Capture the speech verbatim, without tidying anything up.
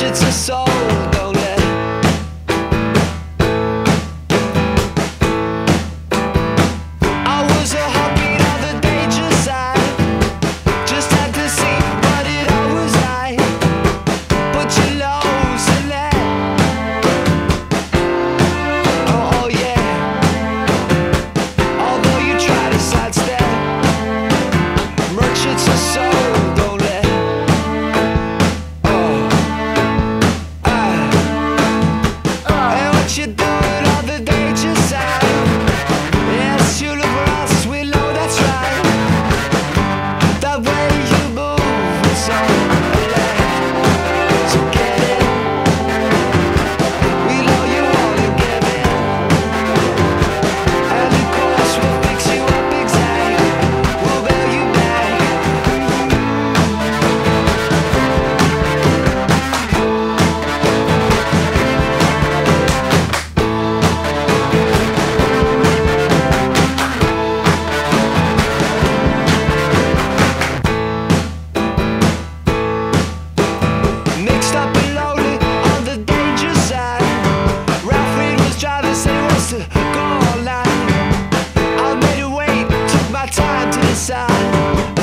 flesh, it's a soul, don't let I was a heartbeat on the danger side. Just had to see what it all was like. But you lose and let oh, oh yeah. Although you try to sidestep, merchants are soul. Go online, I made a way, took my time to decide.